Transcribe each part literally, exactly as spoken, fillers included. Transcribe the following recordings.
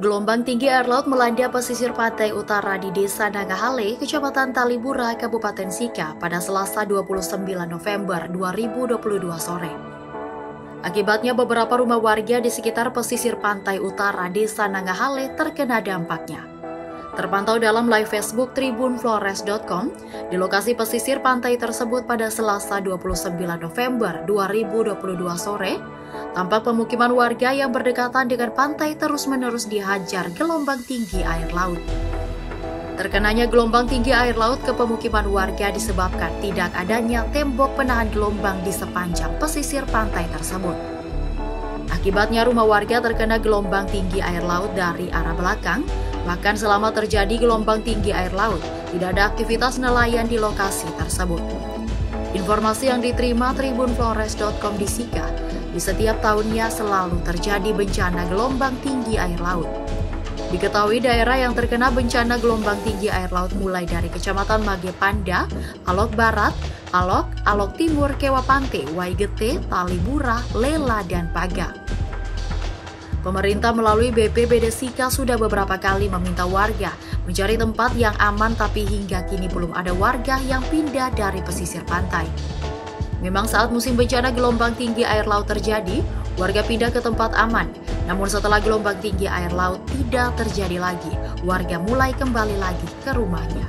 Gelombang tinggi air laut melanda pesisir pantai utara di Desa Nangahale, Kecamatan Talibura, Kabupaten Sikka pada Selasa dua puluh sembilan November dua ribu dua puluh dua sore. Akibatnya beberapa rumah warga di sekitar pesisir pantai utara Desa Nangahale terkena dampaknya. Terpantau dalam live Facebook tribun flores dot com, di lokasi pesisir pantai tersebut pada Selasa dua puluh sembilan November dua ribu dua puluh dua sore, tampak pemukiman warga yang berdekatan dengan pantai terus-menerus dihajar gelombang tinggi air laut. Terkenanya gelombang tinggi air laut ke pemukiman warga disebabkan tidak adanya tembok penahan gelombang di sepanjang pesisir pantai tersebut. Akibatnya rumah warga terkena gelombang tinggi air laut dari arah belakang, bahkan selama terjadi gelombang tinggi air laut, tidak ada aktivitas nelayan di lokasi tersebut. Informasi yang diterima tribun flores dot com di Sikka, di setiap tahunnya selalu terjadi bencana gelombang tinggi air laut. Diketahui daerah yang terkena bencana gelombang tinggi air laut mulai dari Kecamatan Magepanda, Alok Barat, Alok, Alok Timur, Kewapante, Waigete, Talibura, Lela, dan Paga. Pemerintah melalui B P B D Sikka sudah beberapa kali meminta warga mencari tempat yang aman, tapi hingga kini belum ada warga yang pindah dari pesisir pantai. Memang saat musim bencana gelombang tinggi air laut terjadi, warga pindah ke tempat aman. Namun setelah gelombang tinggi air laut tidak terjadi lagi, warga mulai kembali lagi ke rumahnya.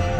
ya!